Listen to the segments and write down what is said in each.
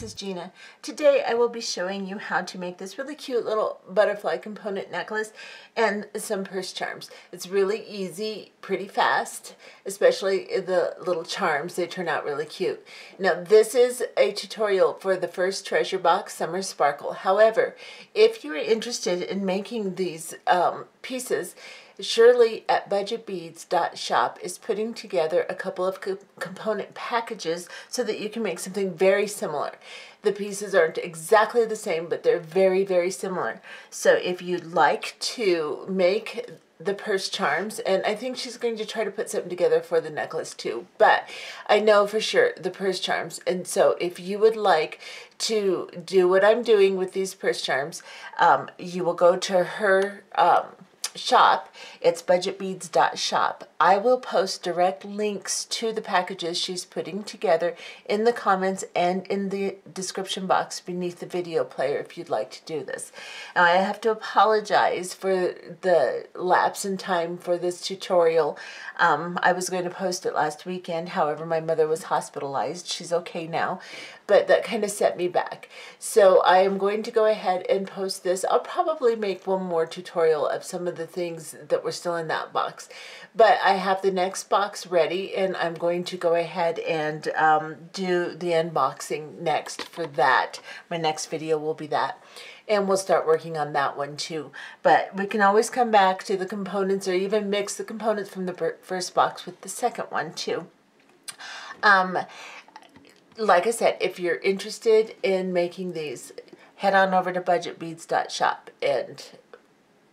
this is Gina. Today I will be showing you how to make this really cute little butterfly component necklace and some purse charms. It's really easy, pretty fast, especially the little charms. They turn out really cute. Now this is a tutorial for the first Treasure Box Summer Sparkle. However, if you're interested in making these pieces, Shirley at budgetbeads.shop is putting together a couple of component packages so that you can make something very similar. The pieces aren't exactly the same, but they're very, very similar. So if you'd like to make the purse charms, and I think she's going to try to put something together for the necklace too, but I know for sure the purse charms. And so if you would like to do what I'm doing with these purse charms, you will go to her shop. It's budgetbeads.shop. I will post direct links to the packages she's putting together in the comments and in the description box beneath the video player if you'd like to do this. Now I have to apologize for the lapse in time for this tutorial. I was going to post it last weekend, however my mother was hospitalized. She's okay now, but that kind of set me back. So I am going to go ahead and post this. I'll probably make one more tutorial of some of the things that were still in that box, but I have the next box ready and I'm going to go ahead and do the unboxing next for that. My next video will be that, and we'll start working on that one too, but we can always come back to the components or even mix the components from the first box with the second one too. Like I said, if you're interested in making these, head on over to budgetbeads.shop and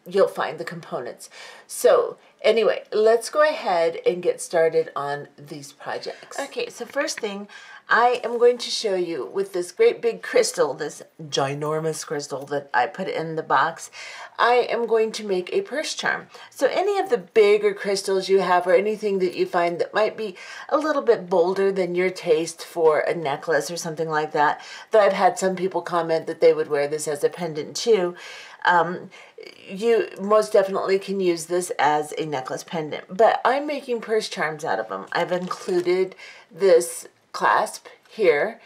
you'll find the components. So anyway, let's go ahead and get started on these projects. Okay, so first thing, I am going to show you with this great big crystal, this ginormous crystal that I put in the box, I am going to make a purse charm. So any of the bigger crystals you have or anything that you find that might be a little bit bolder than your taste for a necklace or something like that, though I've had some people comment that they would wear this as a pendant too, you most definitely can use this as a necklace pendant. But I'm making purse charms out of them. I've included this clasp here,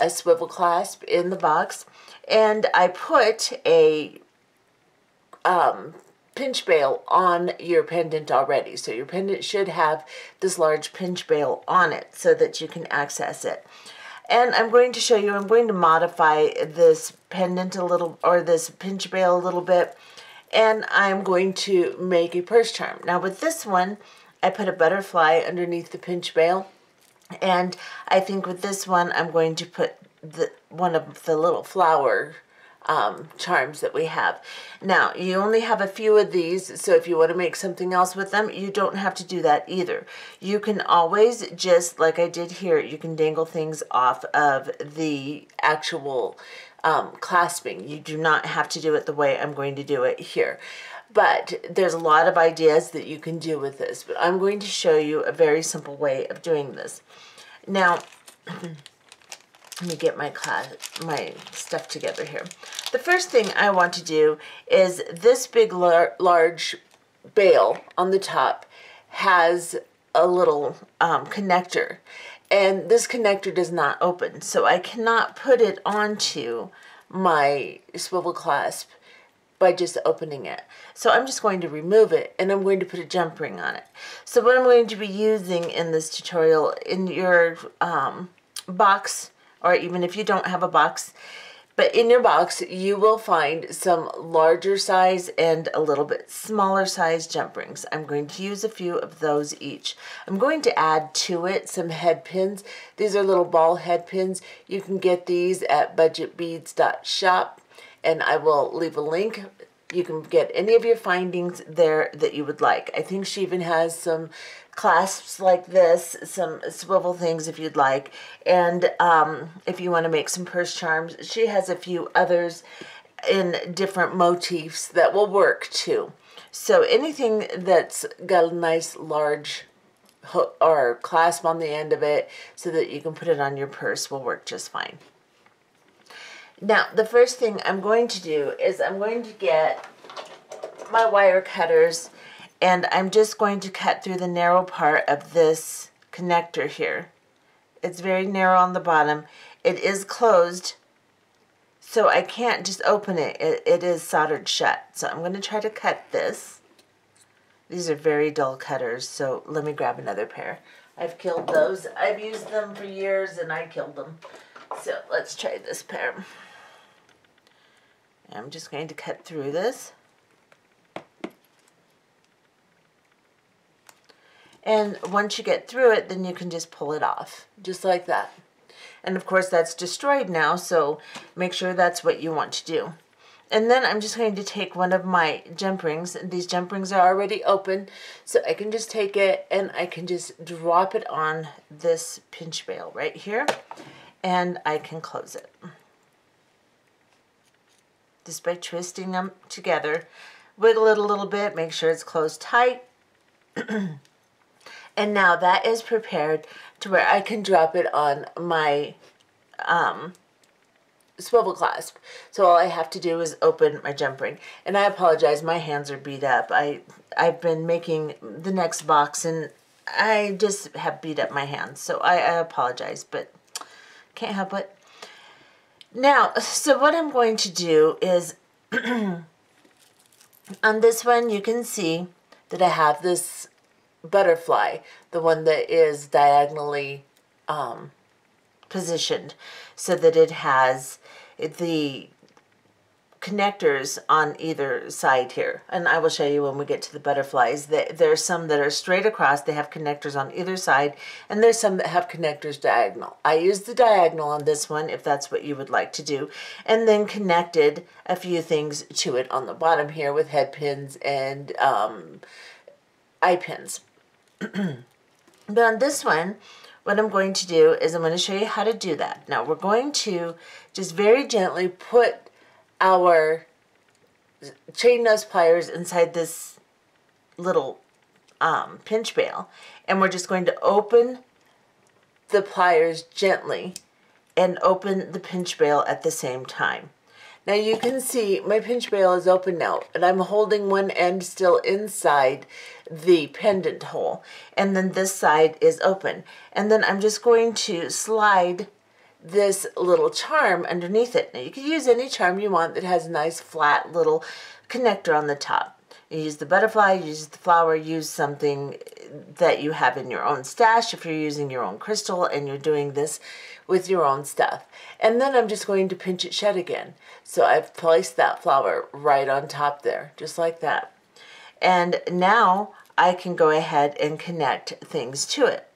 a swivel clasp in the box, and I put a pinch bail on your pendant already. So your pendant should have this large pinch bail on it so that you can access it. And I'm going to show you, I'm going to modify this pendant a little, or this pinch bail a little bit, and I'm going to make a purse charm. Now with this one, I put a butterfly underneath the pinch bail, and I think with this one, I'm going to put one of the little flower charms that we have. Now, you only have a few of these, so if you want to make something else with them, you don't have to do that either. You can always just, like I did here, you can dangle things off of the actual clasping. You do not have to do it the way I'm going to do it here. But there's a lot of ideas that you can do with this, but I'm going to show you a very simple way of doing this. Now, let me get my stuff together here. The first thing I want to do is this big large bail on the top has a little connector, and this connector does not open, so I cannot put it onto my swivel clasp by just opening it. So I'm just going to remove it, and I'm going to put a jump ring on it. So what I'm going to be using in this tutorial, in your box, or even if you don't have a box, but in your box you will find some larger size and a little bit smaller size jump rings. I'm going to use a few of those each. I'm going to add to it some head pins. These are little ball head pins. You can get these at budgetbeads.shop, and I will leave a link. You can get any of your findings there that you would like. I think she even has some clasps like this, some swivel things if you'd like, and if you want to make some purse charms, she has a few others in different motifs that will work too. So anything that's got a nice large hook or clasp on the end of it so that you can put it on your purse will work just fine. Now, the first thing I'm going to do is I'm going to get my wire cutters, and I'm just going to cut through the narrow part of this connector here. It's very narrow on the bottom, It is closed, so I can't just open it. It is soldered shut. So I'm going to try to cut this. These are very dull cutters, so let me grab another pair. I've killed those. I've used them for years, and I killed them. So let's try this pair. I'm just going to cut through this. And once you get through it, then you can just pull it off, just like that. And of course, that's destroyed now, so make sure that's what you want to do. And then I'm just going to take one of my jump rings. These jump rings are already open, so I can just take it and I can just drop it on this pinch veil right here, and I can close it. Just by twisting them together, wiggle it a little bit, make sure it's closed tight. And now that is prepared to where I can drop it on my swivel clasp. So all I have to do is open my jump ring. And I apologize, my hands are beat up. I've been making the next box and I just have beat up my hands. So I apologize, but can't help it. Now, so what I'm going to do is on this one you can see that I have this butterfly, the one that is diagonally positioned so that it has the connectors on either side here, and I will show you when we get to the butterflies that there's some that are straight across, they have connectors on either side, and there's some that have connectors diagonal. I used the diagonal on this one if that's what you would like to do, and then connected a few things to it on the bottom here with head pins and eye pins. But on this one, what I'm going to do is I'm going to show you how to do that. Now we're going to just very gently put our chain nose pliers inside this little pinch bail, and we're just going to open the pliers gently and open the pinch bail at the same time. Now you can see my pinch bail is open now, and I'm holding one end still inside the pendant hole, and then this side is open, and then I'm just going to slide this little charm underneath it. Now you can use any charm you want that has a nice flat little connector on the top. You use the butterfly, you use the flower, use something that you have in your own stash if you're using your own crystal and you're doing this with your own stuff. And then I'm just going to pinch it shut again. So I've placed that flower right on top there, just like that. And now I can go ahead and connect things to it.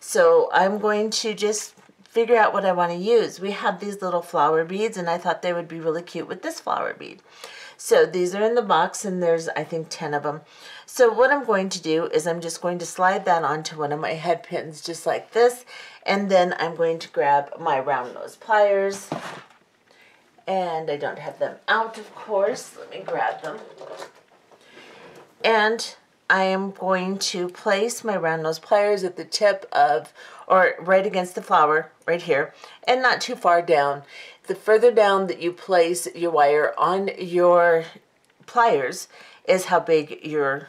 So I'm going to just figure out what I want to use. We have these little flower beads, and I thought they would be really cute with this flower bead. So these are in the box, and there's, I think, 10 of them. So what I'm going to do is I'm just going to slide that onto one of my head pins, just like this, and then I'm going to grab my round nose pliers, and I don't have them out, of course. Let me grab them. And I am going to place my round nose pliers at the tip of, or right against the flower, right here, and not too far down. The further down that you place your wire on your pliers is how big your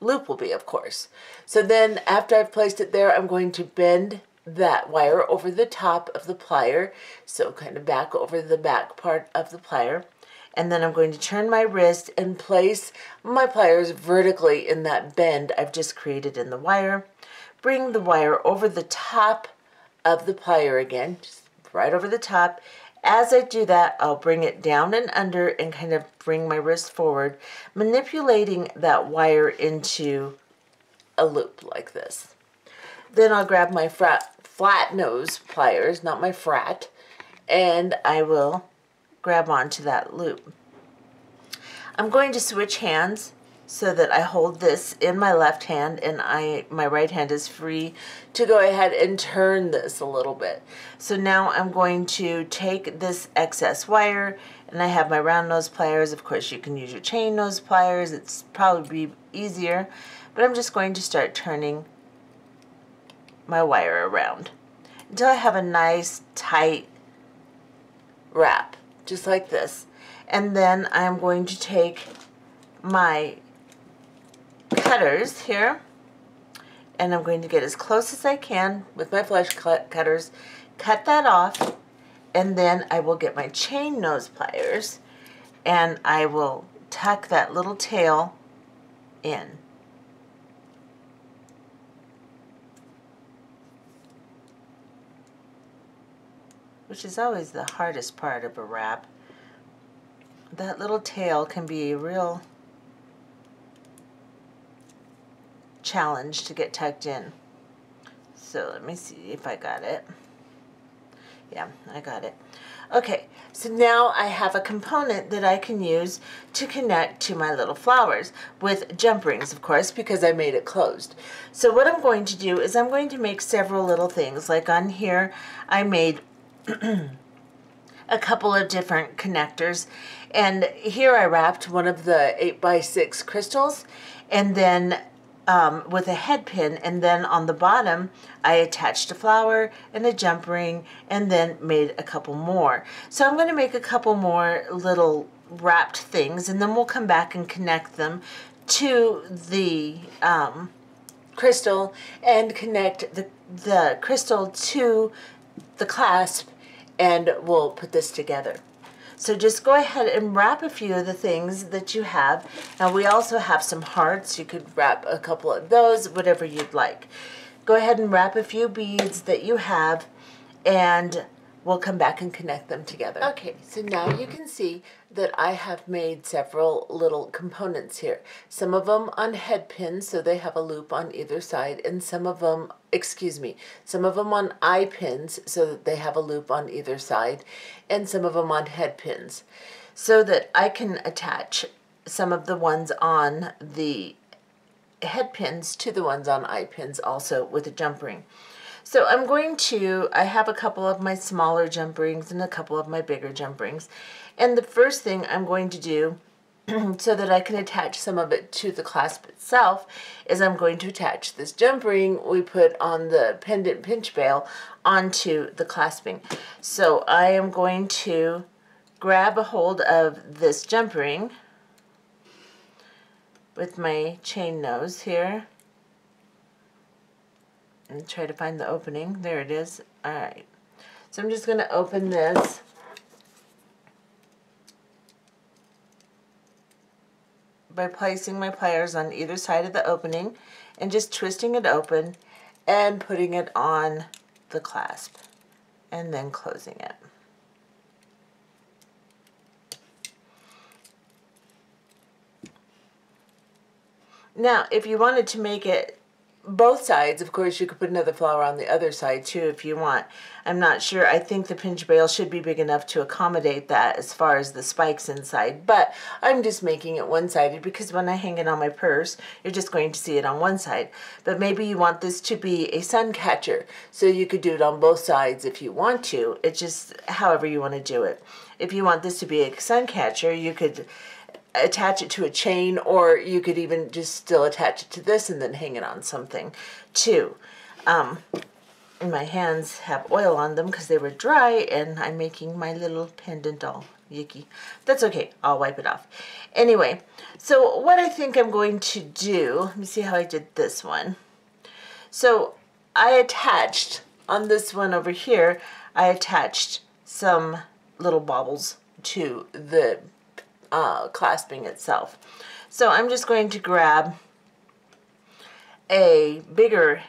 loop will be, of course. So then after I've placed it there, I'm going to bend that wire over the top of the plier, so kind of back over the back part of the plier. And then I'm going to turn my wrist and place my pliers vertically in that bend I've just created in the wire. Bring the wire over the top of the plier again, just right over the top. As I do that, I'll bring it down and under and kind of bring my wrist forward, manipulating that wire into a loop like this. Then I'll grab my flat nose pliers, not my frat, and I will grab onto that loop. I'm going to switch hands so that I hold this in my left hand and my right hand is free to go ahead and turn this a little bit. So now I'm going to take this excess wire, and I have my round nose pliers. Of course you can use your chain nose pliers, it's probably easier, but I'm just going to start turning my wire around until I have a nice tight wrap, just like this. And then I'm going to take my cutters here, and I'm going to get as close as I can with my flesh cutters, cut that off, and then I will get my chain nose pliers and I will tuck that little tail in. Which is always the hardest part of a wrap. That little tail can be a real challenge to get tucked in. So let me see if I got it. Yeah, I got it. Okay, so now I have a component that I can use to connect to my little flowers with jump rings, of course, because I made it closed. So what I'm going to do is I'm going to make several little things. Like on here, I made a couple of different connectors, and here I wrapped one of the 8x6 crystals, and then with a head pin, and then on the bottom I attached a flower and a jump ring and then made a couple more. So I'm going to make a couple more little wrapped things, and then we'll come back and connect them to the crystal and connect the crystal to the clasp, and we'll put this together. So just go ahead and wrap a few of the things that you have. Now we also have some hearts. You could wrap a couple of those, whatever you'd like. Go ahead and wrap a few beads that you have, and we'll come back and connect them together. Okay, so now you can see that I have made several little components here. Some of them on head pins, so they have a loop on either side, and some of them, some of them on eye pins, so that they have a loop on either side, and some of them on head pins, so that I can attach some of the ones on the head pins to the ones on eye pins also with a jump ring. So I'm going to, I have a couple of my smaller jump rings and a couple of my bigger jump rings. And the first thing I'm going to do so that I can attach some of it to the clasp itself is I'm going to attach this jump ring we put on the pendant pinch bail onto the clasping. So I am going to grab a hold of this jump ring with my chain nose here and try to find the opening. There it is. Alright. So I'm just going to open this. By placing my pliers on either side of the opening and just twisting it open and putting it on the clasp and then closing it. Now, if you wanted to make it both sides, of course, you could put another flower on the other side too if you want. I'm not sure. I think the pinch bail should be big enough to accommodate that as far as the spikes inside, but I'm just making it one-sided because when I hang it on my purse, you're just going to see it on one side. But maybe you want this to be a sun catcher, so you could do it on both sides if you want to. It's just however you want to do it. If you want this to be a sun catcher, you could attach it to a chain, or you could even just still attach it to this and then hang it on something too. My hands have oil on them because they were dry and I'm making my little pendant all yucky. That's okay, I'll wipe it off. Anyway, so what I think I'm going to do, let me see how I did this one. So I attached, on this one over here, I attached some little baubles to the clasping itself. So I'm just going to grab a bigger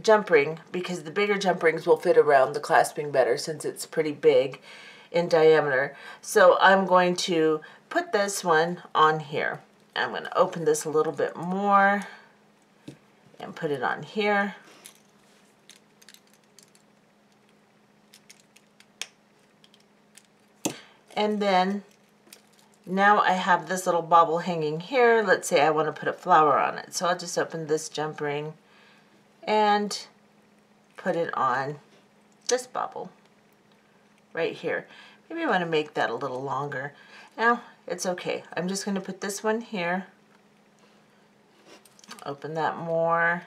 jump ring because the bigger jump rings will fit around the clasping better since it's pretty big in diameter. So I'm going to put this one on here. I'm going to open this a little bit more and put it on here. And then now I have this little bauble hanging here. Let's say I want to put a flower on it. So I'll just open this jump ring and put it on this bauble right here. Maybe I want to make that a little longer. No, it's okay. I'm just going to put this one here. Open that more.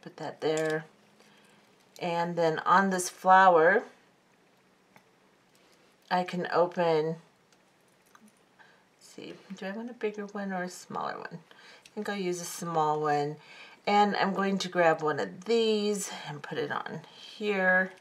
Put that there, and then on this flower I can open, see, do I want a bigger one or a smaller one? I think I'll use a small one. And I'm going to grab one of these and put it on here.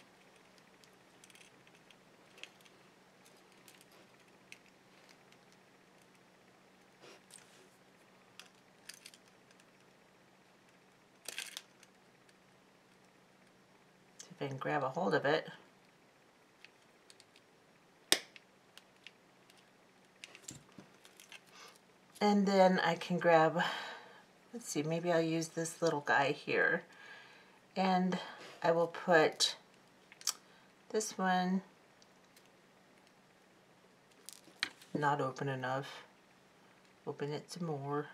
See if I can grab a hold of it. And then I can grab, let's see, maybe I'll use this little guy here, and I will put this one, not open enough, open it some more,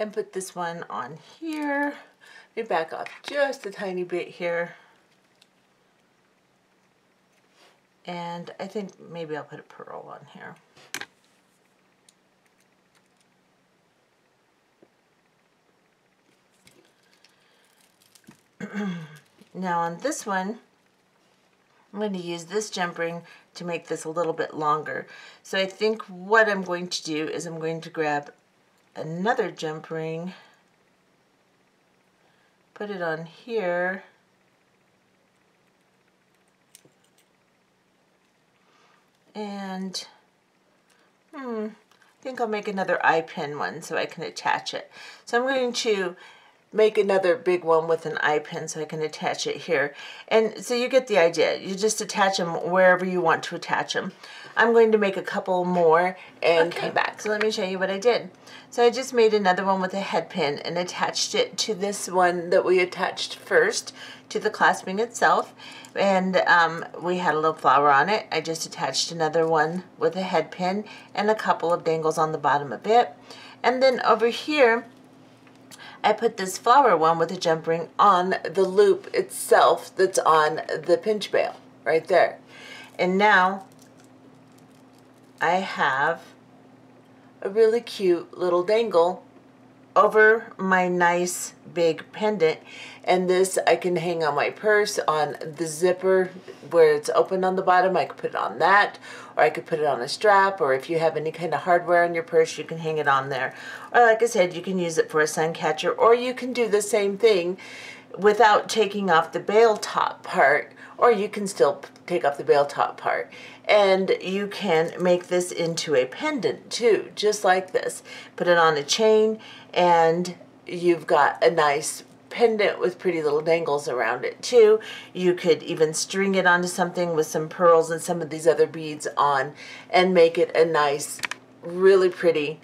and put this one on here. Let me back off just a tiny bit here, and I think maybe I'll put a pearl on here. Now on this one, I'm going to use this jump ring to make this a little bit longer. So I think what I'm going to do is I'm going to grab another jump ring, put it on here, and I think I'll make another eye pin one so I can attach it. So I'm going to make another big one with an eye pin so I can attach it here. And so you get the idea. You just attach them wherever you want to attach them. I'm going to make a couple more and come back. So let me show you what I did. So I just made another one with a head pin and attached it to this one that we attached first to the clasping itself. And we had a little flower on it. I just attached another one with a head pin and a couple of dangles on the bottom of it. And then over here, I put this flower one with a jump ring on the loop itself that's on the pinch bail right there. And now I have a really cute little dangle over my nice big pendant, and this I can hang on my purse, on the zipper where it's open on the bottom. I could put it on that, or I could put it on a strap, or if you have any kind of hardware on your purse, you can hang it on there. Or like I said, you can use it for a sun catcher, or you can do the same thing without taking off the bail top part, or you can still take off the bail top part. And you can make this into a pendant too, just like this. Put it on a chain and you've got a nice pendant with pretty little dangles around it too. You could even string it onto something with some pearls and some of these other beads on and make it a nice, really pretty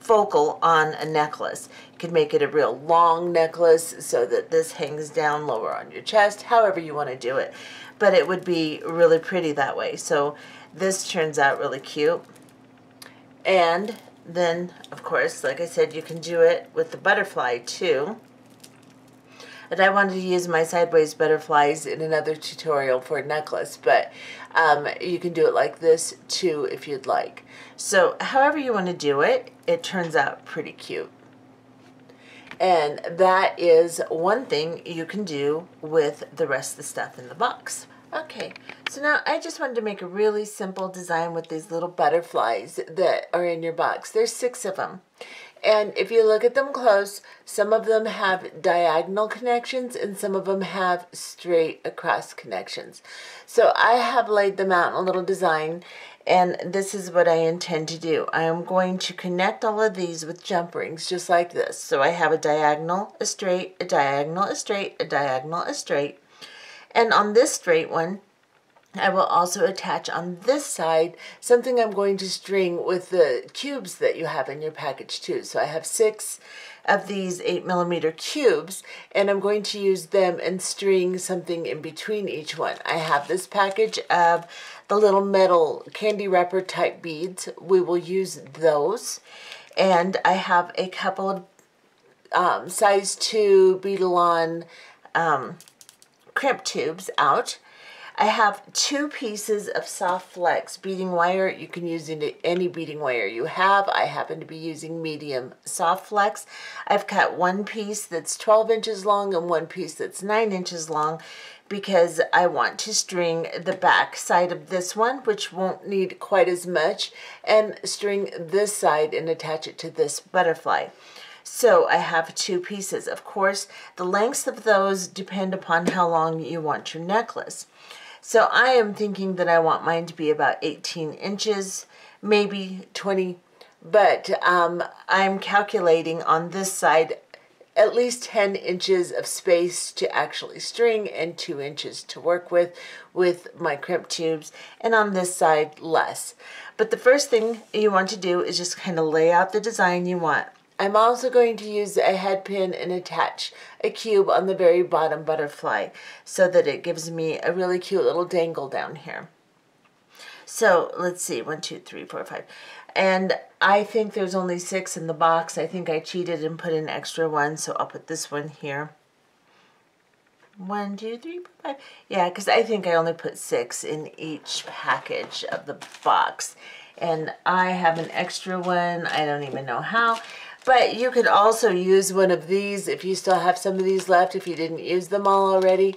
focal on a necklace. You could make it a real long necklace so that this hangs down lower on your chest, however you want to do it. But it would be really pretty that way. So this turns out really cute. And then, of course, like I said, you can do it with the butterfly too. And I wanted to use my sideways butterflies in another tutorial for a necklace, but you can do it like this too if you'd like. So however you want to do it, it turns out pretty cute. And that is one thing you can do with the rest of the stuff in the box. Okay, so now I just wanted to make a really simple design with these little butterflies that are in your box. There's 6 of them. And if you look at them close, some of them have diagonal connections and some of them have straight across connections. So I have laid them out in a little design, and this is what I intend to do. I am going to connect all of these with jump rings just like this. So I have a diagonal, a straight, a diagonal, a straight, a diagonal, a straight. And on this straight one, I will also attach on this side something I'm going to string with the cubes that you have in your package too. So I have 6 of these 8mm cubes, and I'm going to use them and string something in between each one. I have this package of the little metal candy wrapper type beads. We will use those. And I have a couple of size 2 Beadalon crimp tubes out. I have 2 pieces of soft flex beading wire. You can use any beading wire you have. I happen to be using medium soft flex. I've cut one piece that's 12 inches long and one piece that's 9 inches long because I want to string the back side of this one, which won't need quite as much, and string this side and attach it to this butterfly. So I have two pieces. Of course, the lengths of those depend upon how long you want your necklace. So I am thinking that I want mine to be about 18 inches, maybe 20, but I'm calculating on this side at least 10 inches of space to actually string and 2 inches to work with my crimp tubes, and on this side less. But the first thing you want to do is just kind of lay out the design you want. I'm also going to use a head pin and attach a cube on the very bottom butterfly so that it gives me a really cute little dangle down here. So let's see, 1, 2, 3, 4, 5. And I think there's only 6 in the box. I think I cheated and put an extra one, so I'll put this one here. 1, 2, 3, 4, 5. Yeah, because I think I only put 6 in each package of the box. And I have an extra one, I don't even know how. But you could also use one of these if you still have some of these left, if you didn't use them all already.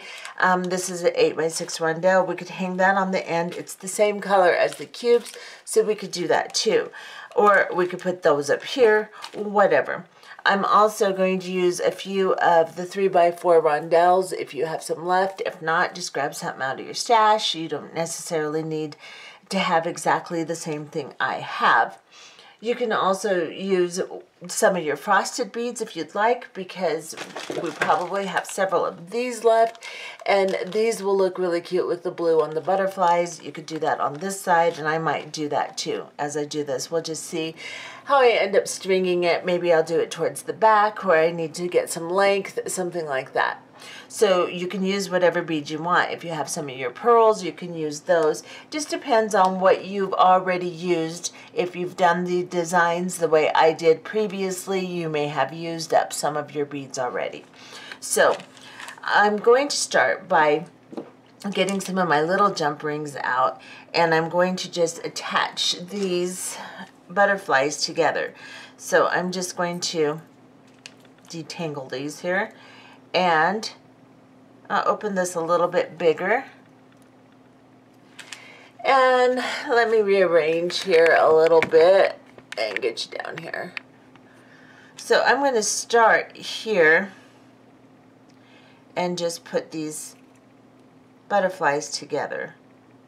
This is an 8x6 rondelle. We could hang that on the end. It's the same color as the cubes, so we could do that too. Or we could put those up here, whatever. I'm also going to use a few of the 3x4 rondelles if you have some left. If not, just grab something out of your stash. You don't necessarily need to have exactly the same thing I have. You can also use some of your frosted beads if you'd like, because we probably have several of these left, and these will look really cute with the blue on the butterflies. You could do that on this side, and I might do that too as I do this. We'll just see how I end up stringing it. Maybe I'll do it towards the back where I need to get some length, something like that. So you can use whatever bead you want. If you have some of your pearls, you can use those. Just depends on what you've already used. If you've done the designs the way I did previously, you may have used up some of your beads already. So I'm going to start by getting some of my little jump rings out, and I'm going to just attach these butterflies together. So I'm just going to detangle these here. And I'll open this a little bit bigger. And let me rearrange here a little bit and get you down here. So I'm going to start here and just put these butterflies together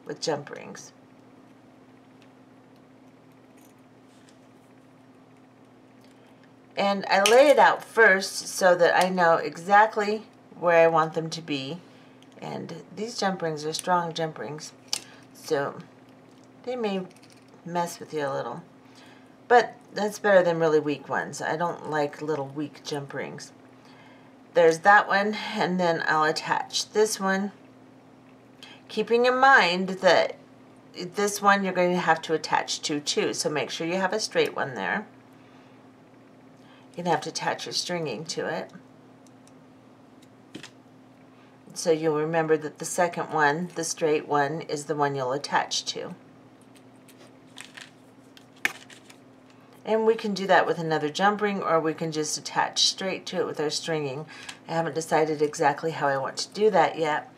with jump rings. And I lay it out first so that I know exactly where I want them to be. And these jump rings are strong jump rings, so they may mess with you a little. But that's better than really weak ones. I don't like little weak jump rings. There's that one, and then I'll attach this one. Keeping in mind that this one you're going to have to attach to too, so make sure you have a straight one there. You're going to have to attach your stringing to it. So you'll remember that the second one, the straight one, is the one you'll attach to. And we can do that with another jump ring, or we can just attach straight to it with our stringing. I haven't decided exactly how I want to do that yet,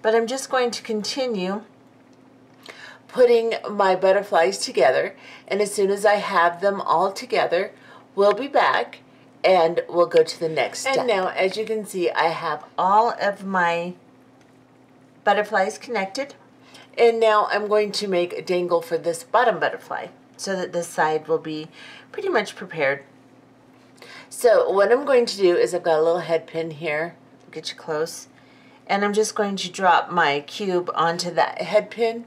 but I'm just going to continue putting my butterflies together, and as soon as I have them all together, we'll be back and we'll go to the next step. And now, as you can see, I have all of my butterflies connected. And now I'm going to make a dangle for this bottom butterfly so that this side will be pretty much prepared. So what I'm going to do is I've got a little head pin here. Get you close. And I'm just going to drop my cube onto that head pin.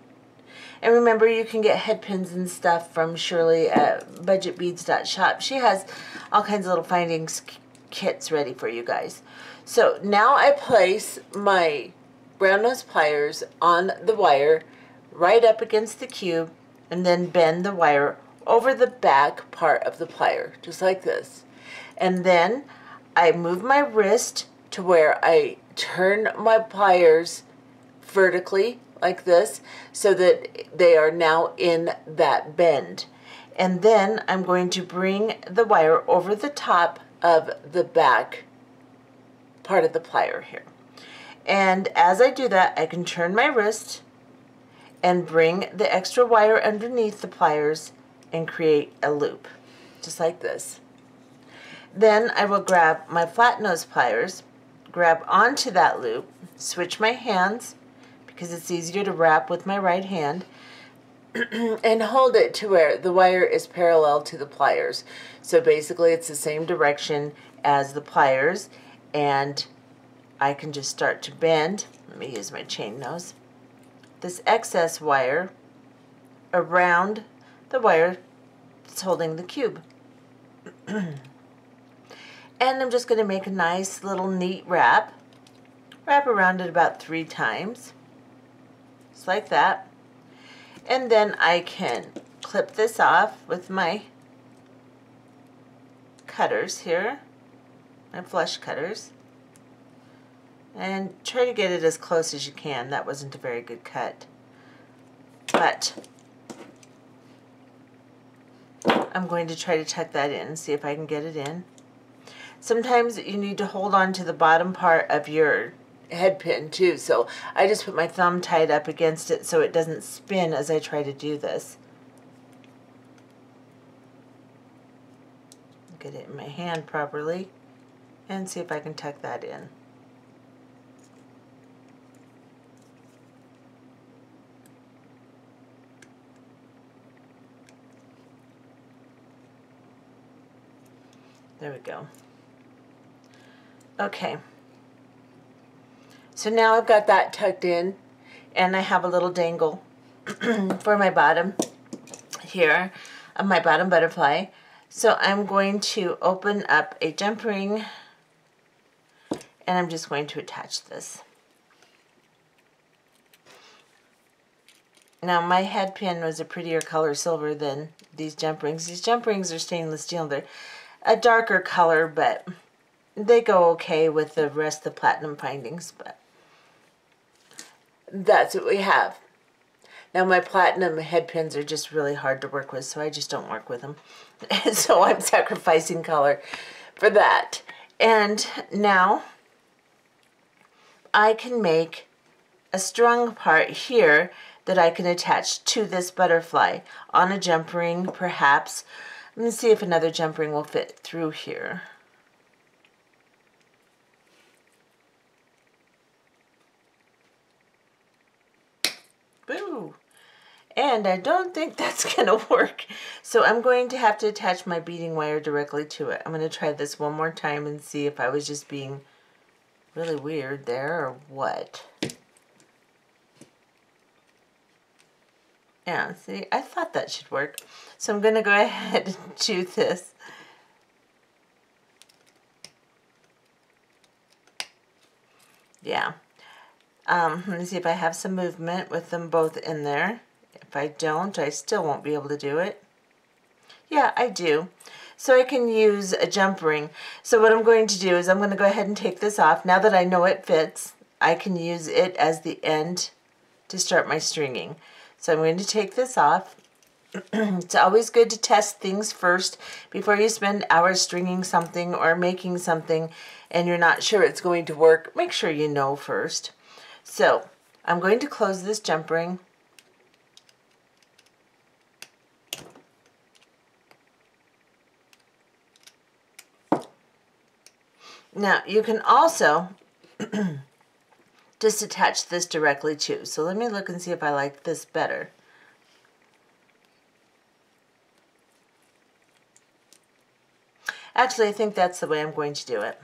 And remember, you can get head pins and stuff from Shirley at budgetbeads.shop. She has all kinds of little findings kits ready for you guys. So now I place my brown nose pliers on the wire right up against the cube, and then bend the wire over the back part of the plier, just like this. And then I move my wrist to where I turn my pliers vertically like this, so that they are now in that bend. And then I'm going to bring the wire over the top of the back part of the plier here. And as I do that, I can turn my wrist and bring the extra wire underneath the pliers and create a loop, just like this. Then I will grab my flat nose pliers, grab onto that loop, switch my hands because it's easier to wrap with my right hand, and hold it to where the wire is parallel to the pliers. So basically it's the same direction as the pliers, and I can just start to bend. Let me use my chain nose. This excess wire around the wire that's holding the cube. And I'm just going to make a nice little neat wrap. Wrap around it about 3 times. Just like that. And then I can clip this off with my cutters here, my flush cutters, and try to get it as close as you can. That wasn't a very good cut, but I'm going to try to tuck that in, see if I can get it in. Sometimes you need to hold on to the bottom part of your head pin too, so I just put my thumb tied up against it so it doesn't spin as I try to do this. Get it in my hand properly and see if I can tuck that in. There we go. Okay. So now I've got that tucked in, and I have a little dangle for my bottom here, my bottom butterfly. So I'm going to open up a jump ring, and I'm just going to attach this. Now my head pin was a prettier color silver than these jump rings. These jump rings are stainless steel. They're a darker color, but they go okay with the rest of the platinum findings, but that's what we have. Now my platinum head pins are just really hard to work with, so I just don't work with them. So I'm sacrificing color for that. And now I can make a strung part here that I can attach to this butterfly on a jump ring, perhaps. I'm going to see if another jump ring will fit through here. Boo! And I don't think that's going to work. So I'm going to have to attach my beading wire directly to it. I'm going to try this one more time and see if I was just being really weird there or what. Yeah, see, I thought that should work. So I'm going to go ahead and do this. Yeah. Let me see if I have some movement with them both in there. If I don't, I still won't be able to do it. Yeah, I do. So I can use a jump ring. So what I'm going to do is I'm going to go ahead and take this off. Now that I know it fits, I can use it as the end to start my stringing. So I'm going to take this off. It's always good to test things first before you spend hours stringing something or making something and you're not sure it's going to work. Make sure you know first. So I'm going to close this jump ring. Now you can also just attach this directly too. So let me look and see if I like this better. Actually, I think that's the way I'm going to do it.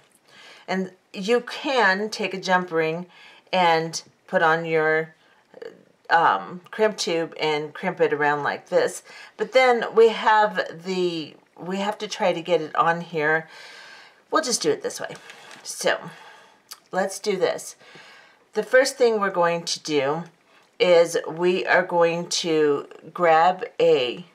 And you can take a jump ring and put on your crimp tube and crimp it around like this. But then we have to try to get it on here. We'll just do it this way. So let's do this. The first thing we're going to do is we are going to grab a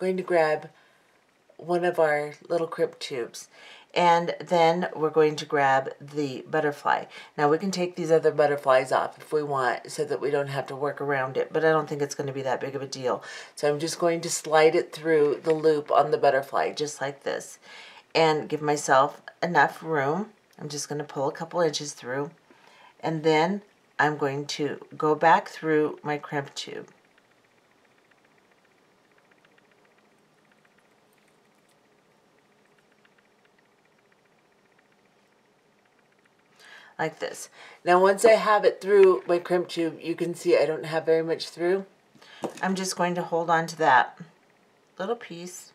one of our little crimp tubes, and then we're going to grab the butterfly. Now we can take these other butterflies off if we want so that we don't have to work around it, but I don't think it's going to be that big of a deal. So I'm just going to slide it through the loop on the butterfly just like this, and give myself enough room. I'm just going to pull a couple inches through, and then I'm going to go back through my crimp tube. Like this. Now once I have it through my crimp tube, you can see I don't have very much through. I'm just going to hold on to that little piece,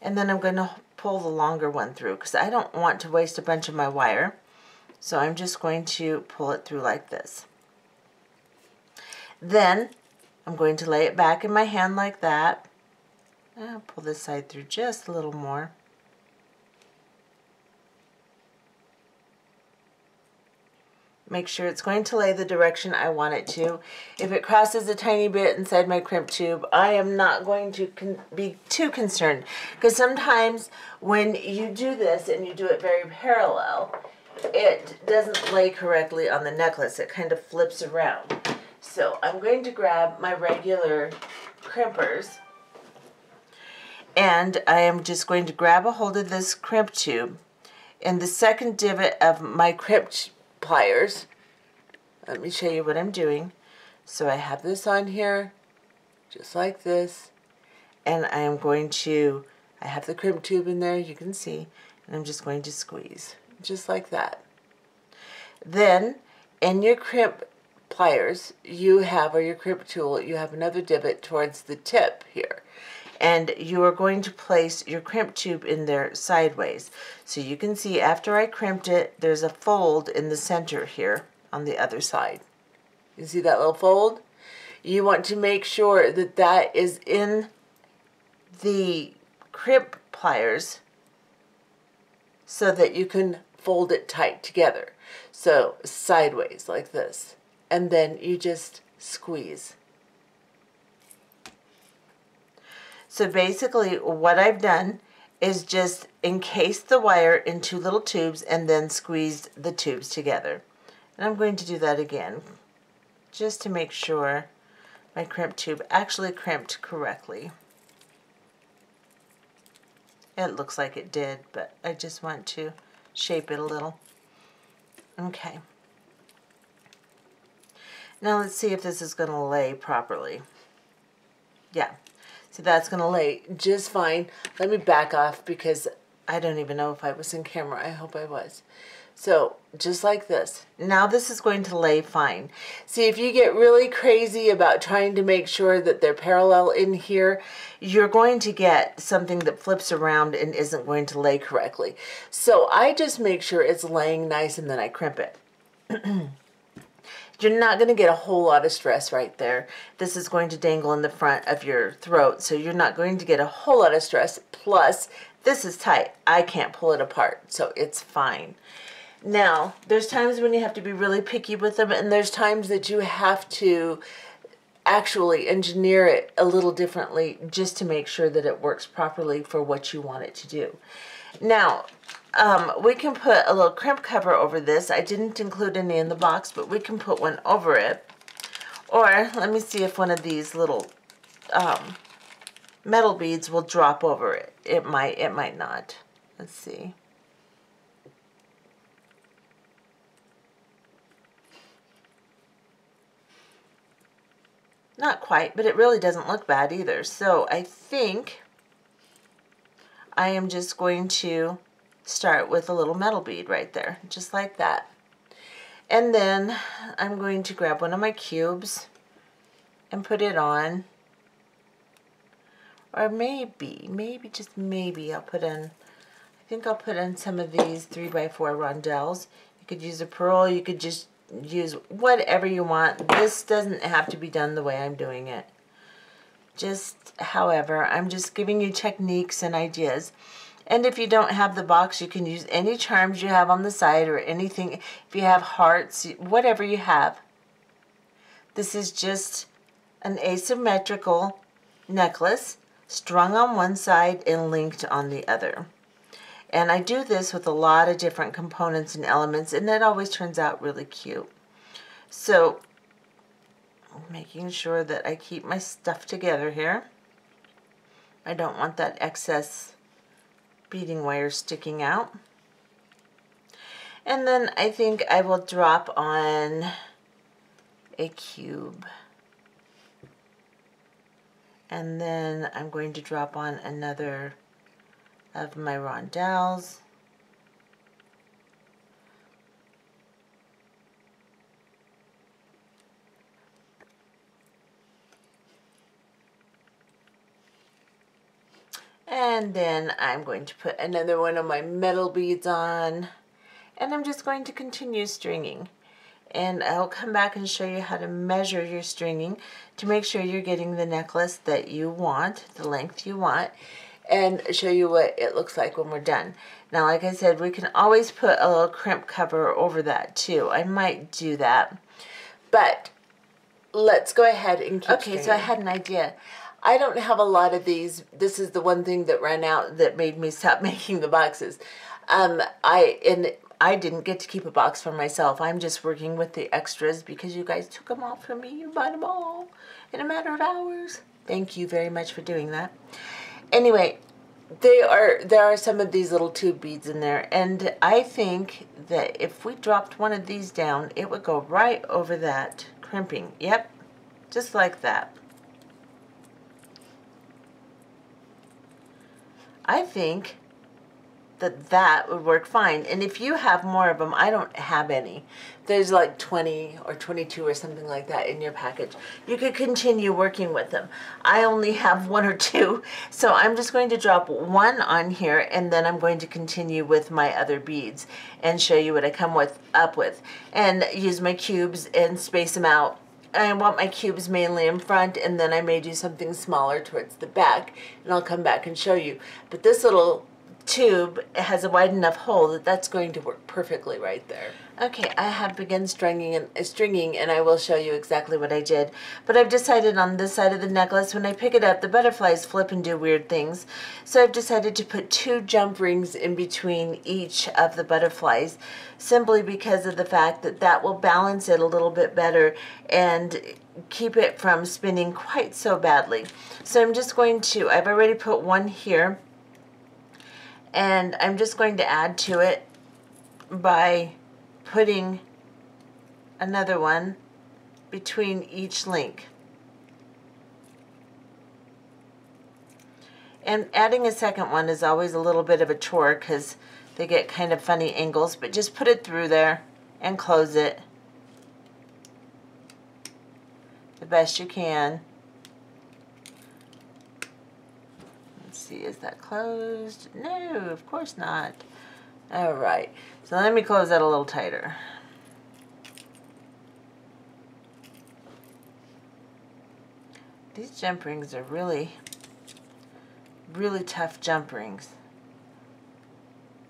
and then I'm going to pull the longer one through because I don't want to waste a bunch of my wire. So I'm just going to pull it through like this. Then I'm going to lay it back in my hand like that. I'll pull this side through just a little more. Make sure it's going to lay the direction I want it to. If it crosses a tiny bit inside my crimp tube, I am not going to be too concerned, because sometimes when you do this and you do it very parallel, it doesn't lay correctly on the necklace. It kind of flips around. So I'm going to grab my regular crimpers, and I am just going to grab a hold of this crimp tube and the second divot of my crimp tube pliers. Let me show you what I'm doing. So I have this on here just like this, and I am going to, I have the crimp tube in there, you can see, and I'm just going to squeeze just like that. Then in your crimp pliers you have, or your crimp tool, you have another divot towards the tip here, and you are going to place your crimp tube in there sideways. So you can see after I crimped it, there's a fold in the center here on the other side. You see that little fold? You want to make sure that that is in the crimp pliers so that you can fold it tight together. So sideways like this, and then you just squeeze. So basically what I've done is just encased the wire in two little tubes and then squeezed the tubes together. And I'm going to do that again just to make sure my crimp tube actually crimped correctly. It looks like it did, but I just want to shape it a little. Okay. Now let's see if this is going to lay properly. Yeah. So that's going to lay just fine. Let me back off because I don't even know if I was in camera. I hope I was. So just like this. Now this is going to lay fine. See, if you get really crazy about trying to make sure that they're parallel in here, you're going to get something that flips around and isn't going to lay correctly. So I just make sure it's laying nice and then I crimp it. You're not going to get a whole lot of stress right there. This is going to dangle in the front of your throat, so you're not going to get a whole lot of stress. Plus, this is tight. I can't pull it apart, so it's fine. Now, there's times when you have to be really picky with them, and there's times that you have to actually engineer it a little differently just to make sure that it works properly for what you want it to do. Now, we can put a little crimp cover over this. I didn't include any in the box, but we can put one over it. Or let me see if one of these little metal beads will drop over it. It might not. Let's see. Not quite, but it really doesn't look bad either. So I think I am just going to start with a little metal bead right there, just like that. And then I'm going to grab one of my cubes and put it on. Or maybe, just maybe, I'll put in, I think I'll put in some of these 3x4 rondelles. You could use a pearl, you could just use whatever you want. This doesn't have to be done the way I'm doing it. Just however, I'm just giving you techniques and ideas. And if you don't have the box, you can use any charms you have on the side or anything. If you have hearts, whatever you have. This is just an asymmetrical necklace strung on one side and linked on the other. And I do this with a lot of different components and elements, and it always turns out really cute. So, making sure that I keep my stuff together here. I don't want that excess beading wire sticking out. And then I think I will drop on a cube. And then I'm going to drop on another of my rondelles. And then I'm going to put another one of my metal beads on. And I'm just going to continue stringing. And I'll come back and show you how to measure your stringing to make sure you're getting the necklace that you want, the length you want, and show you what it looks like when we're done. Now, like I said, we can always put a little crimp cover over that too. I might do that. But let's go ahead and keep stringing. Okay, so I had an idea. I don't have a lot of these. This is the one thing that ran out that made me stop making the boxes. I didn't get to keep a box for myself. I'm just working with the extras because you guys took them all from me. You bought them all in a matter of hours. Thank you very much for doing that. Anyway, there are some of these little tube beads in there, and I think that if we dropped one of these down, it would go right over that crimping. Yep, just like that. I think that would work fine. And if you have more of them, I don't have any. There's like 20 or 22 or something like that in your package. You could continue working with them. I only have one or two, so I'm just going to drop one on here, and then I'm going to continue with my other beads and show you what I come up with. And use my cubes and space them out. I want my cubes mainly in front, and then I may do something smaller towards the back, and I'll come back and show you. But this little tube has a wide enough hole that that's going to work perfectly right there. Okay, I have begun stringing and I will show you exactly what I did. But I've decided on this side of the necklace, when I pick it up, the butterflies flip and do weird things. So I've decided to put two jump rings in between each of the butterflies, simply because of the fact that that will balance it a little bit better and keep it from spinning quite so badly. So I'm just going to, I've already put one here, and I'm just going to add to it by putting another one between each link. And adding a second one is always a little bit of a chore because they get kind of funny angles, but just put it through there and close it the best you can. See, is that closed? No, of course not. All right, so let me close that a little tighter. These jump rings are really, really tough jump rings.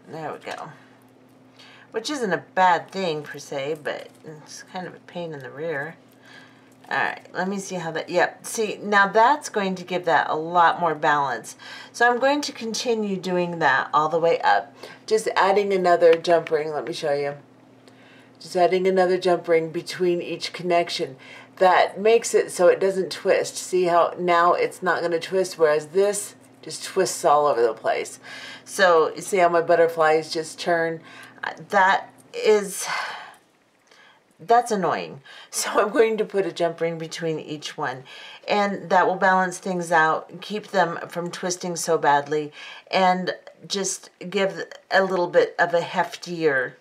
There we go. Which isn't a bad thing per se, but it's kind of a pain in the rear. Alright, let me see how that, yep, see, now that's going to give that a lot more balance. So I'm going to continue doing that all the way up. Just adding another jump ring, let me show you. Just adding another jump ring between each connection. That makes it so it doesn't twist. See how now it's not going to twist, whereas this just twists all over the place. So, you see how my butterflies just turn? That's annoying. So I'm going to put a jump ring between each one, and that will balance things out, keep them from twisting so badly, and just give a little bit of a heftier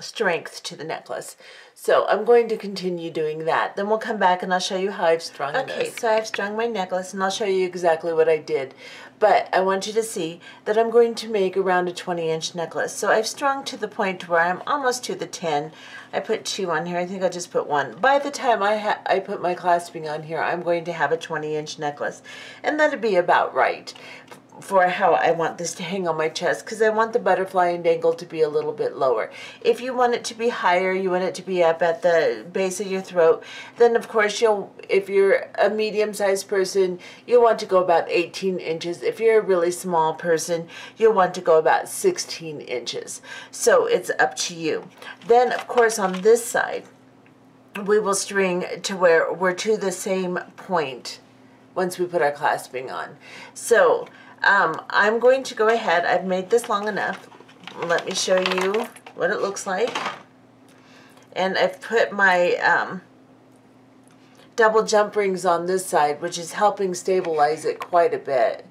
strength to the necklace. So I'm going to continue doing that. Then we'll come back and I'll show you how I've strung this. Okay, so I've strung my necklace and I'll show you exactly what I did. But I want you to see that I'm going to make around a 20-inch necklace. So I've strung to the point where I'm almost to the 10. I put two on here. I think I'll just put one. By the time I put my clasping on here, I'm going to have a 20-inch necklace. And that'll be about right for how I want this to hang on my chest, because I want the butterfly and dangle to be a little bit lower. If you want it to be higher, you want it to be up at the base of your throat, then of course you'll, if you're a medium-sized person, you'll want to go about 18 inches. If you're a really small person, you'll want to go about 16 inches. So it's up to you. Then of course on this side, we will string to where we're to the same point once we put our clasping on. So I'm going to go ahead. I've made this long enough. Let me show you what it looks like. And I've put my double jump rings on this side, which is helping stabilize it quite a bit,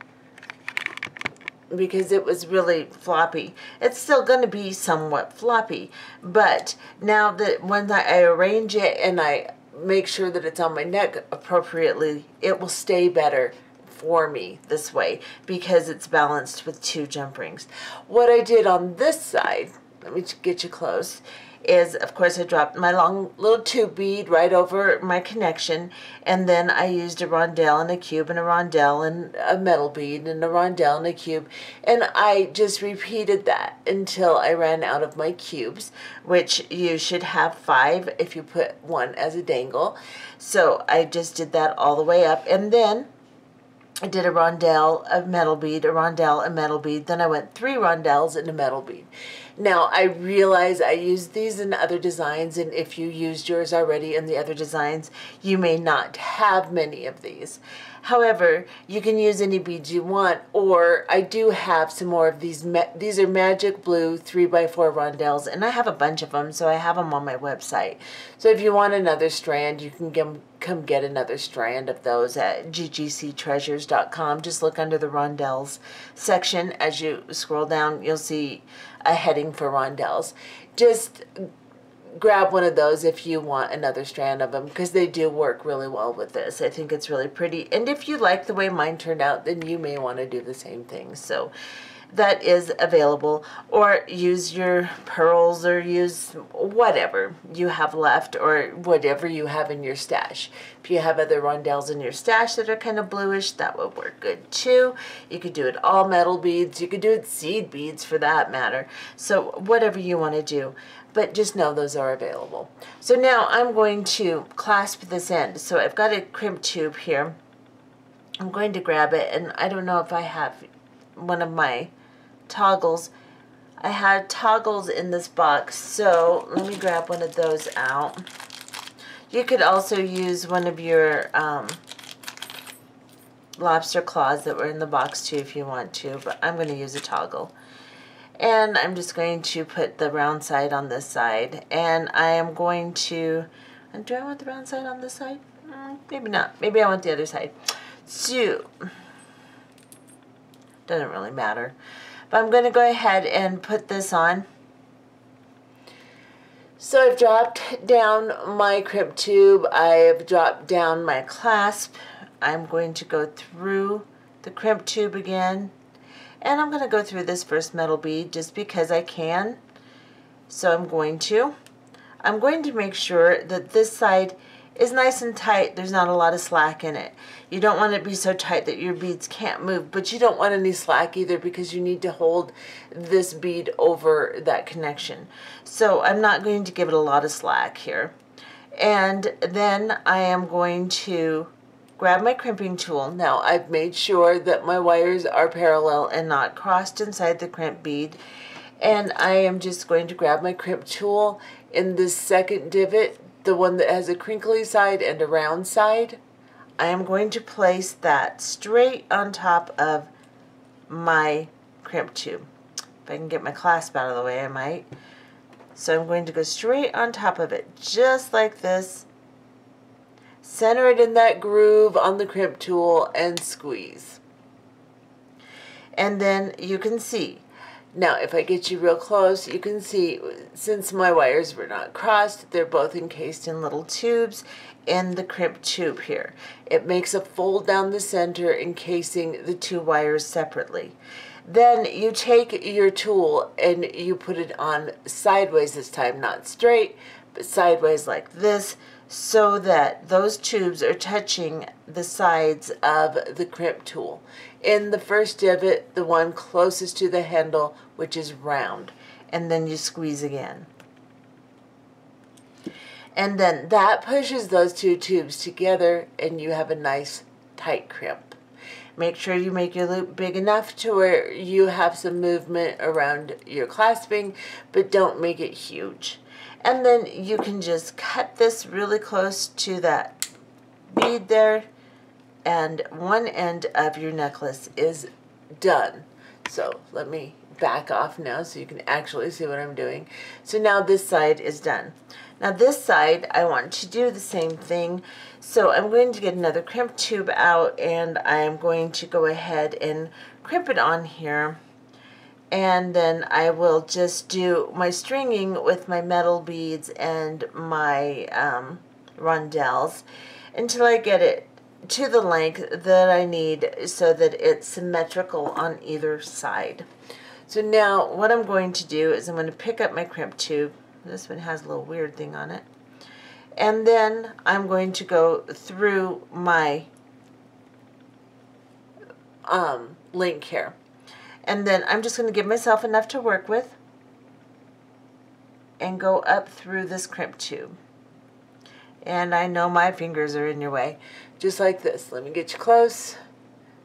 because it was really floppy. It's still going to be somewhat floppy, but now that when I arrange it and I make sure that it's on my neck appropriately, it will stay better for me this way because it's balanced with two jump rings. What I did on this side, let me get you close, is of course I dropped my long little tube bead right over my connection, and then I used a rondelle and a cube and a rondelle and a metal bead and a rondelle and a cube, and I just repeated that until I ran out of my cubes, which you should have 5 if you put one as a dangle. So I just did that all the way up, and then I did a rondelle, a metal bead, a rondelle, a metal bead. Then I went 3 rondelles and a metal bead. Now, I realize I used these in other designs, and if you used yours already in the other designs, you may not have many of these. However, you can use any beads you want, or I do have some more of these. These are Magic Blue 3x4 rondelles, and I have a bunch of them, so I have them on my website. So if you want another strand, you can come get another strand of those at ggctreasures.com. Just look under the rondelles section. As you scroll down, you'll see a heading for rondelles. Just grab one of those if you want another strand of them, because they do work really well with this. I think it's really pretty, and if you like the way mine turned out, then you may want to do the same thing. So that is available, or use your pearls, or use whatever you have left, or whatever you have in your stash. If you have other rondelles in your stash that are kind of bluish, that would work good too. You could do it all metal beads, you could do it seed beads for that matter. So whatever you want to do, but just know those are available. So now I'm going to clasp this end. So I've got a crimp tube here. I'm going to grab it, and I don't know if I have one of my toggles. I had toggles in this box, so let me grab one of those out. You could also use one of your lobster claws that were in the box too if you want to, but I'm going to use a toggle. And I'm just going to put the round side on this side, and I am going to, do I want the round side on this side? Maybe not. Maybe I want the other side. So, doesn't really matter. But I'm going to go ahead and put this on. So I've dropped down my crimp tube. I've dropped down my clasp. I'm going to go through the crimp tube again. And I'm going to go through this first metal bead just because I can. So I'm going to. I'm going to make sure that this side is nice and tight. There's not a lot of slack in it. You don't want it to be so tight that your beads can't move, but you don't want any slack either, because you need to hold this bead over that connection. So I'm not going to give it a lot of slack here. And then I am going to grab my crimping tool. Now I've made sure that my wires are parallel and not crossed inside the crimp bead, and I am just going to grab my crimp tool in this second divot, the one that has a crinkly side and a round side. I am going to place that straight on top of my crimp tube. If I can get my clasp out of the way, I might. So I'm going to go straight on top of it, just like this. Center it in that groove on the crimp tool and squeeze. And then you can see, now if I get you real close, you can see since my wires were not crossed, they're both encased in little tubes in the crimp tube here. It makes a fold down the center, encasing the two wires separately. Then you take your tool and you put it on sideways this time, not straight, but sideways like this, so that those tubes are touching the sides of the crimp tool. In the first divot, the one closest to the handle, which is round, and then you squeeze again. And then that pushes those two tubes together, and you have a nice tight crimp. Make sure you make your loop big enough to where you have some movement around your clasping, but don't make it huge. And then you can just cut this really close to that bead there, and one end of your necklace is done. So let me back off now so you can actually see what I'm doing. So now this side is done. Now this side, I want to do the same thing. So I'm going to get another crimp tube out, and I am going to go ahead and crimp it on here. And then I will just do my stringing with my metal beads and my rondelles until I get it to the length that I need so that it's symmetrical on either side. So now what I'm going to do is I'm going to pick up my crimp tube. This one has a little weird thing on it. And then I'm going to go through my link here. And then I'm just going to give myself enough to work with and go up through this crimp tube. And I know my fingers are in your way, just like this. Let me get you close.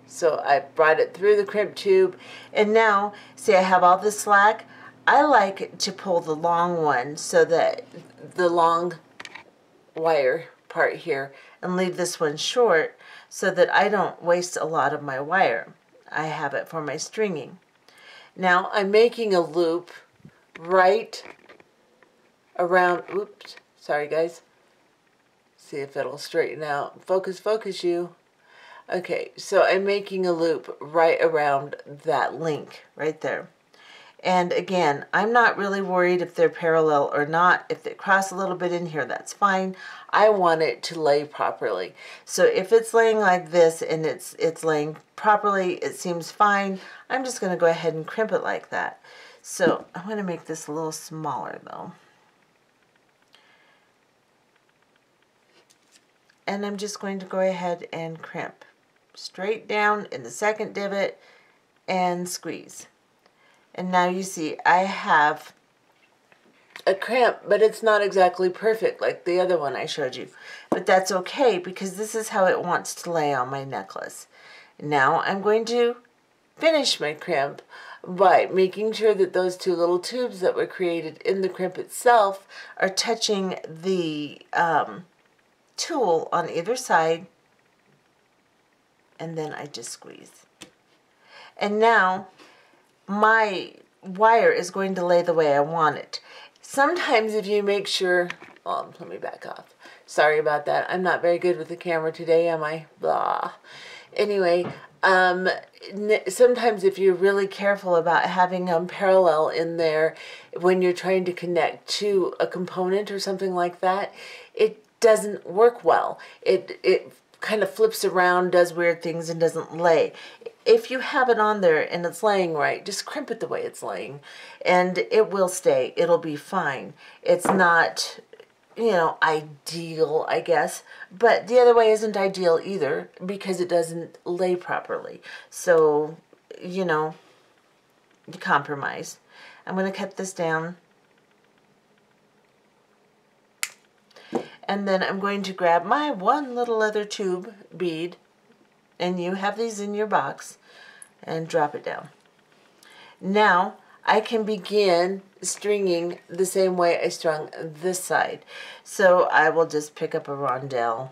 So I brought it through the crimp tube, and now see I have all this slack. I like to pull the long one, so that the long wire part here, and leave this one short so that I don't waste a lot of my wire. I have it for my stringing. Now I'm making a loop right around, oops, sorry guys, see if it'll straighten out. Focus you. Okay, so I'm making a loop right around that link right there. And again, I'm not really worried if they're parallel or not. If they cross a little bit in here, that's fine. I want it to lay properly. So if it's laying like this and it's laying properly, it seems fine. I'm just going to go ahead and crimp it like that. So I'm going to make this a little smaller though. And I'm just going to go ahead and crimp straight down in the second divot and squeeze. And now you see I have a crimp, but it's not exactly perfect like the other one I showed you. But that's okay, because this is how it wants to lay on my necklace. Now I'm going to finish my crimp by making sure that those two little tubes that were created in the crimp itself are touching the tool on either side. And then I just squeeze. And now my wire is going to lay the way I want it. Sometimes if you make sure, oh, let me back off. Sorry about that. I'm not very good with the camera today, am I? Blah. Anyway, sometimes if you're really careful about having them parallel in there when you're trying to connect to a component or something like that, it doesn't work well. It kind of flips around, does weird things, and doesn't lay. If you have it on there and it's laying right, just crimp it the way it's laying and it will stay. It'll be fine. It's not, you know, ideal, I guess, but the other way isn't ideal either, because it doesn't lay properly. So, you know, you compromise. I'm going to cut this down. And then I'm going to grab my one little leather tube bead, and you have these in your box, and drop it down. Now I can begin stringing the same way I strung this side. So I will just pick up a rondelle,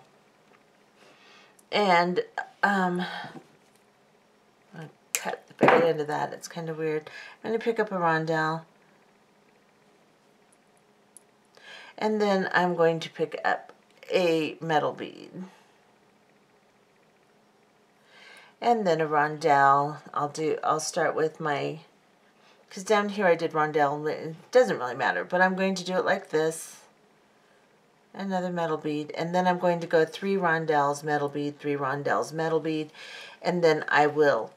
and I'll cut the very end of that. It's kind of weird. I'm going to pick up a rondelle. And then I'm going to pick up a metal bead. And then a rondelle. I'll start with my, because down here I did rondelle, it doesn't really matter, but I'm going to do it like this. Another metal bead, and then I'm going to go 3 rondelles, metal bead, 3 rondelles, metal bead, and then I will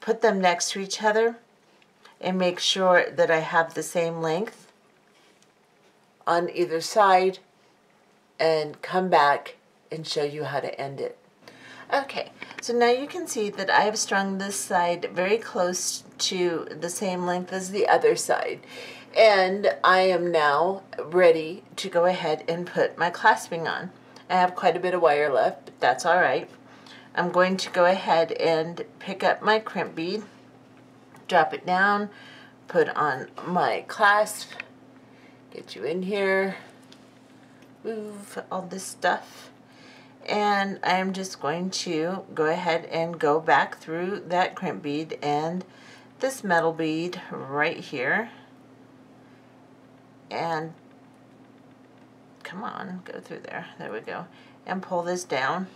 put them next to each other and make sure that I have the same length on either side, and come back and show you how to end it. Okay, so now you can see that I have strung this side very close to the same length as the other side, and I am now ready to go ahead and put my clasping on. I have quite a bit of wire left, but that's all right. I'm going to go ahead and pick up my crimp bead, drop it down, put on my clasp, get you in here, move all this stuff, and I'm just going to go ahead and go back through that crimp bead and this metal bead right here, and come on, go through there, there we go, and pull this down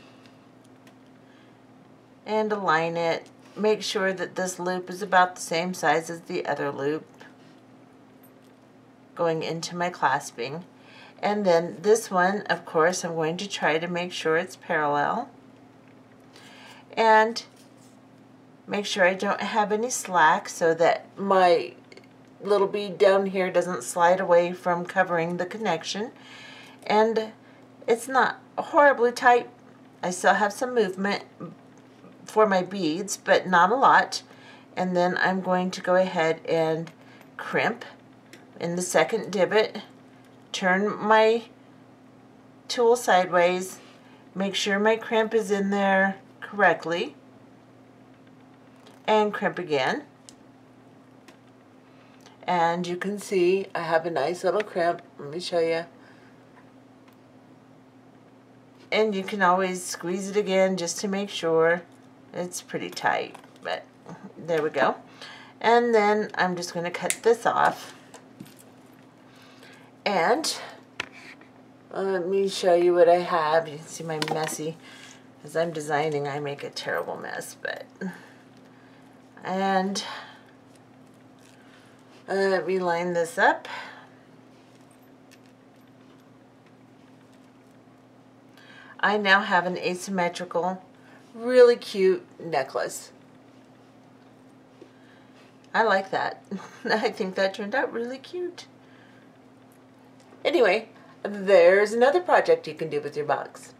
and align it. Make sure that this loop is about the same size as the other loop going into my clasping. And then this one, of course, I'm going to try to make sure it's parallel and make sure I don't have any slack so that my little bead down here doesn't slide away from covering the connection. And it's not horribly tight. I still have some movement for my beads, but not a lot. And then I'm going to go ahead and crimp in the second divot, turn my tool sideways, make sure my crimp is in there correctly, and crimp again. And you can see I have a nice little crimp. Let me show you. And you can always squeeze it again just to make sure. It's pretty tight, but there we go. And then I'm just going to cut this off. And let me show you what I have. You can see my messy, as I'm designing, I make a terrible mess, but. And let me line this up. I now have an asymmetrical, really cute necklace. I like that. I think that turned out really cute. Anyway, there's another project you can do with your box.